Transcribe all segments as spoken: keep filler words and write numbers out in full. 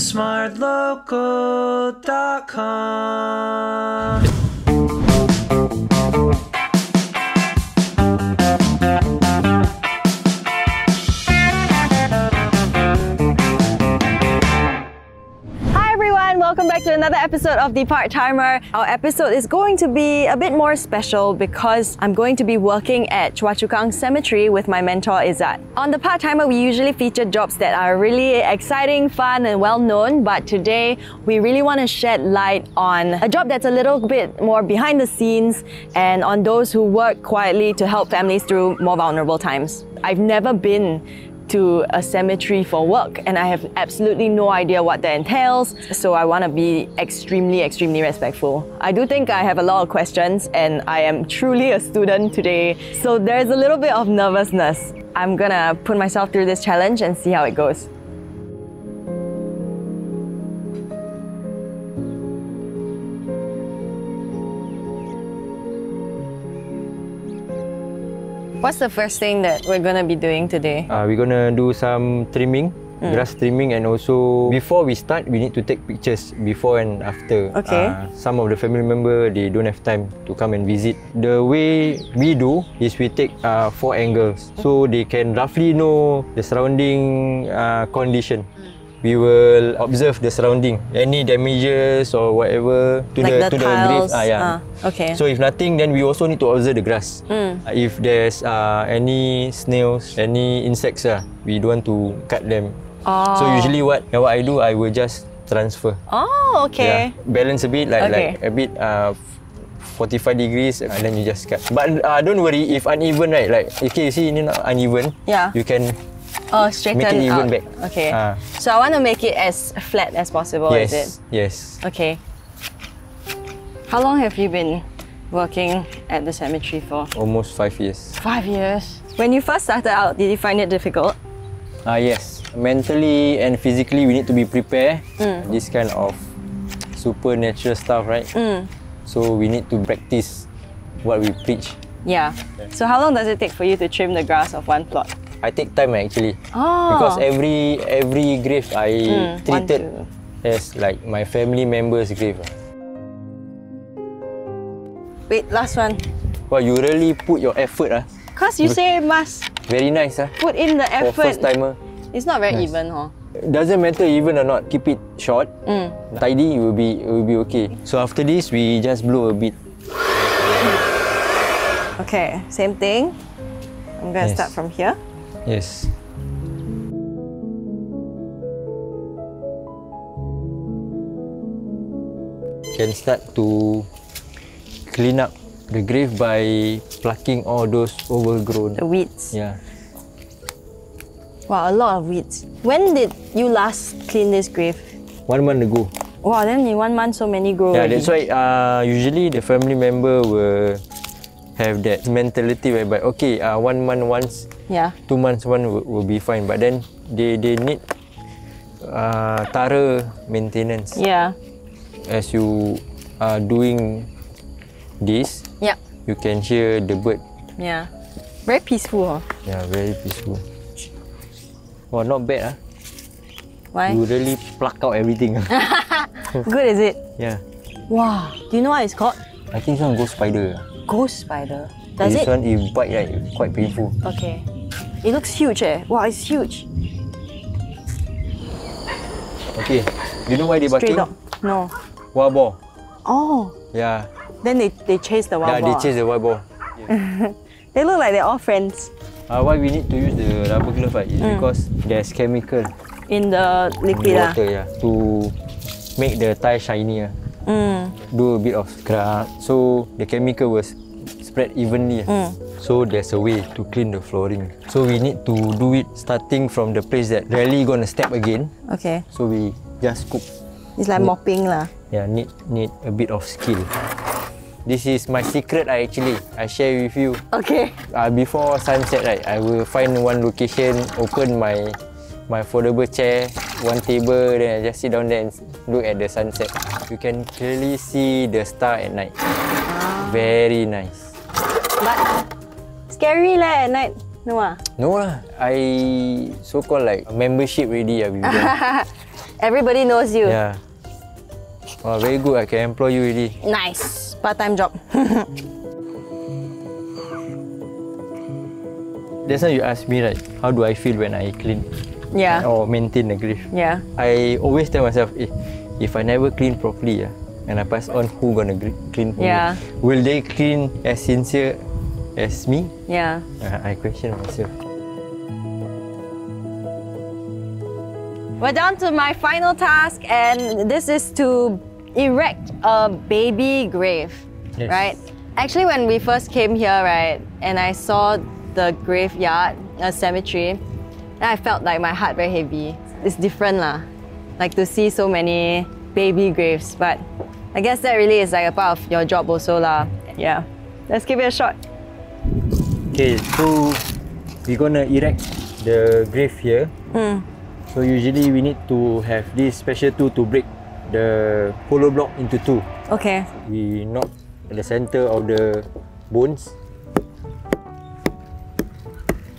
the smart local dot com. Welcome back to another episode of The Part-Timer. Our episode is going to be a bit more special because I'm going to be working at Chua Chu Kang Cemetery with my mentor Izat. On The Part-Timer, we usually feature jobs that are really exciting, fun and well-known, but today we really want to shed light on a job that's a little bit more behind the scenes and on those who work quietly to help families through more vulnerable times. I've never been to a cemetery for work and I have absolutely no idea what that entails, so I want to be extremely extremely respectful. I do think I have a lot of questions and I am truly a student today, so there's a little bit of nervousness. I'm gonna put myself through this challenge and see how it goes. What's the first thing that we're going to be doing today? Uh, we're going to do some trimming, mm. grass trimming, and also before we start, we need to take pictures before and after. Okay. Uh, some of the family member, they don't have time to come and visit. The way we do is we take uh, four angles, so they can roughly know the surrounding uh, condition. We will observe the surrounding, any damages or whatever to like the, the to tiles, the grave. Ah, yeah. ah, okay. So if nothing, then we also need to observe the grass. Mm. If there's uh, any snails, any insects, uh, we don't want to cut them. Oh. So usually what what I do, I will just transfer. Oh, okay. Yeah. Balance a bit, like okay. like a bit uh, forty-five degrees, and then you just cut. But uh, don't worry if uneven, right? Like okay, you see ini not uneven. Yeah. You can. Oh, straighten out. Make it even back. Okay. Uh. So I want to make it as flat as possible, yes, is it? Yes. Okay. How long have you been working at the cemetery for? Almost five years. Five years? When you first started out, did you find it difficult? Ah, uh, yes. Mentally and physically, we need to be prepared. Mm. This kind of supernatural stuff, right? Mm. So we need to practice what we preach. Yeah. So how long does it take for you to trim the grass of one plot? I take time actually, oh. because every every grave I mm, treated as like my family members' grave. Wait, last one. Well, you really put your effort, ah. Cause you say must. Very nice, ah. Put in the effort. For first timer. It's not very nice. Even, huh? Doesn't matter even or not. Keep it short, mm. tidy. It will be it will be okay. So after this, we just blow a bit. Okay, same thing. I'm gonna yes. start from here. Yes. Can start to clean up the grave by plucking all those overgrown. The weeds. Yeah. Wow, a lot of weeds. When did you last clean this grave? One month ago. Wow, then in one month so many grow yeah, already. That's why uh, usually the family member will have that mentality whereby okay, uh, one month once. Yeah. Two months, one will, will be fine. But then they they need uh, thorough maintenance. Yeah. As you are doing this, yeah, you can hear the bird. Yeah. Very peaceful. Huh? Yeah, very peaceful. Well, not bad, huh? Why? You really pluck out everything. Good, is it? Yeah. Wow. Do you know what it's called? I think it's a ghost spider. Ghost spider. Does this it? One it bite, right? Quite painful. Okay. It looks huge, eh? Wow, it's huge. Okay. You know why they barking? Straight dog. No. Wild boar. Oh. Yeah. Then they, they chase the wild yeah, boar. Yeah, they chase the wild boar. Yeah. They look like they're all friends. Uh, why we need to use the rubber glove, right? Is mm. because there's chemical in the liquid. In the water, yeah. To make the tie shinier. Mm. Do a bit of scrub. So the chemical was spread evenly. Mm. So there's a way to clean the flooring. So we need to do it starting from the place that rarely gonna step again. Okay. So we just scoop. It's like need, mopping lah. Yeah, need need a bit of skill. This is my secret. I actually I share with you. Okay. Uh, before sunset, right, I will find one location, open my my foldable chair, one table, then I just sit down there and look at the sunset. You can clearly see the star at night. Ah. Very nice. But scary lah at night, no ah? No lah. I so-called like membership already ah with them. Everybody knows you. Yeah. Wow, very good. I can employ you already. Nice. Part-time job. That's why you asked me, right? How do I feel when I clean? Yeah. Or maintain the grave? Yeah. I always tell myself, eh, if I never clean properly, yeah, and I pass on, who gonna clean for yeah. me? Will they clean as sincere as me? Yeah. Uh, I question myself. We're down to my final task, and this is to erect a baby grave, yes. right? Actually, when we first came here, right, and I saw the graveyard, a cemetery, and I felt like my heart very heavy. It's different lah, like to see so many baby graves, but I guess that really is like a part of your job also lah. Yeah, let's give it a shot. Okay, so we're gonna erect the grave here. Mm. So usually we need to have this special tool to break the hollow block into two. Okay. We knock at the center of the bones.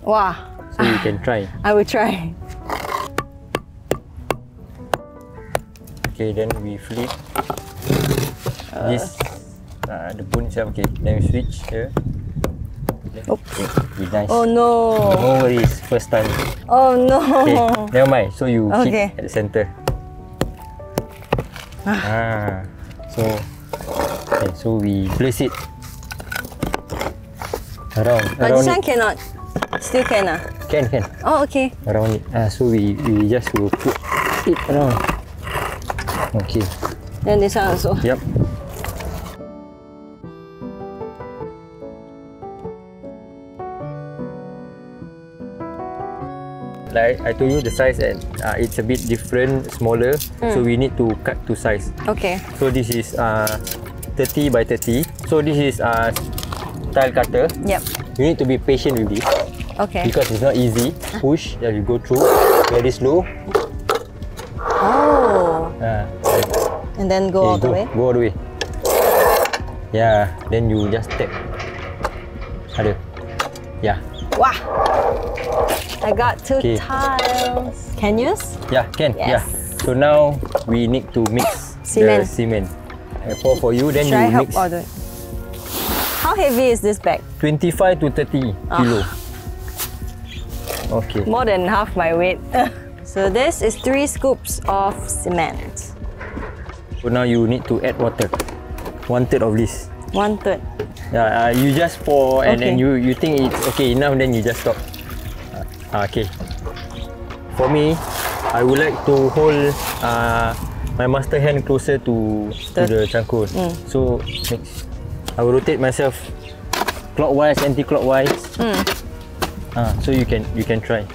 Wow. So you can try. I will try. Okay, then we flip uh. this, uh, the bone itself. Okay, then we switch here. Oh. Okay, be nice. Oh no. No worries, first time. Oh no. Okay, never mind. So you okay. keep at the center. Ah, so okay, so we place it around. But around this one it. cannot. Still can ah? Can can. Oh okay. Around it. Ah, so we we just will put it around. Okay. Then this one also. Yep. Like I told you, the size and uh, it's a bit different, smaller. Mm. So we need to cut to size. Okay. So this is uh, thirty by thirty. So this is uh, tile cutter. Yep. You need to be patient with this. Okay. Because it's not easy. Push, then you go through very slow. Oh. Uh, and then go all the way. Go all the way. Yeah. Then you just tap. Harder. Yeah. Wah. I got two okay. tiles. Can you use? Yeah, can. Yes. Yeah. So now we need to mix cement. the cement. I pour for you, then Should you I help mix. Order? How heavy is this bag? twenty-five to thirty oh. kilo. Okay. More than half my weight. So this is three scoops of cement. So now you need to add water. One third of this. One third. Yeah. Uh, you just pour, and okay. then you you think it's okay enough, then you just stop. Okay. For me, I would like to hold uh, my master hand closer to, to the cangkul. Mm. So next, I will rotate myself clockwise, anti-clockwise. Mm. Uh, so you can you can try.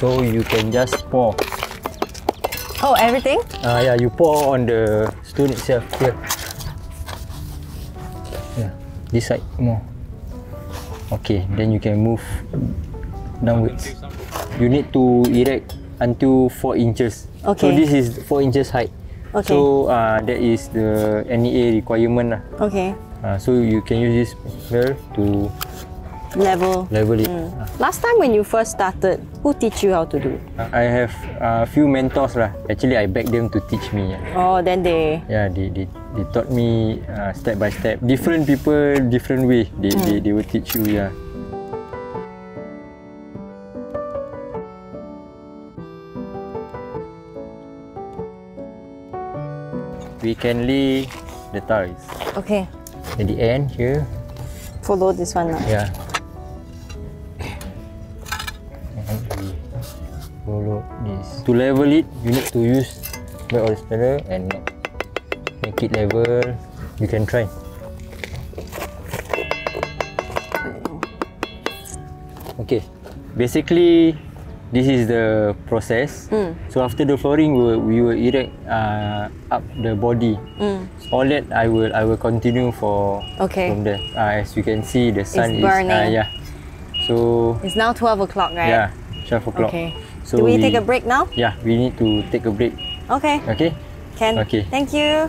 So you can just pour. Oh, everything? Uh, yeah, you pour on the stone itself here. Yeah, this side more. Okay, then you can move downwards. You need to erect until four inches. Okay. So this is four inches height. Okay. So uh, that is the N E A requirement lah. Okay. Uh, so you can use this here to level level it. Mm. Uh. Last time when you first started, who teach you how to do it? I have a uh, few mentors lah. Actually, I begged them to teach me. Yeah. Oh, then they... Yeah, they did. They taught me uh, step by step. Different people, different way. They, mm. they, they will teach you, yeah. We can lay the tiles. Okay. At the end here. Follow this one now. Yeah. And we follow this. To level it, you need to use the back of the spanner and make it level. You can try. Okay, basically this is the process. Mm. So after the flooring, we will, we will erect uh, up the body. Mm. All that I will I will continue for okay. from there. Uh, as you can see, the sun it's burning. is uh, yeah. So it's now twelve o'clock, right? Yeah, twelve o'clock. Okay. So do we, we take a break now? Yeah, we need to take a break. Okay. Okay. Can. Okay. Thank you.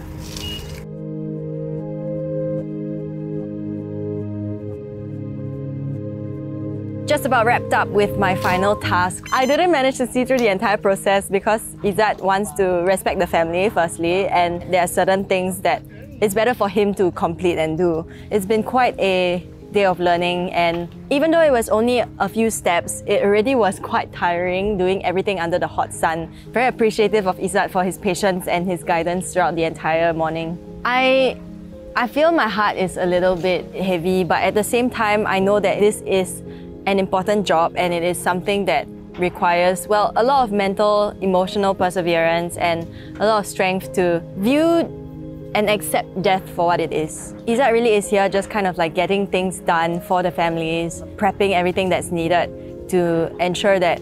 just about wrapped up with my final task. I didn't manage to see through the entire process because Izat wants to respect the family firstly, and there are certain things that it's better for him to complete and do. It's been quite a day of learning, and even though it was only a few steps, it already was quite tiring doing everything under the hot sun. Very appreciative of Izat for his patience and his guidance throughout the entire morning. I, I feel my heart is a little bit heavy, but at the same time, I know that this is an important job and it is something that requires, well, a lot of mental, emotional perseverance and a lot of strength to view and accept death for what it is. Izat really is here just kind of like getting things done for the families, prepping everything that's needed to ensure that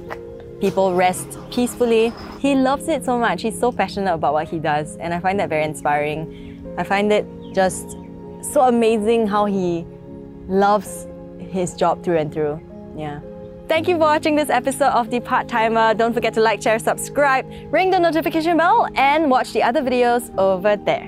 people rest peacefully. He loves it so much. He's so passionate about what he does, and I find that very inspiring. I find it just so amazing how he loves his job through and through. Yeah. Thank you for watching this episode of The Part-Timer. Don't forget to like, share, subscribe, ring the notification bell, and watch the other videos over there.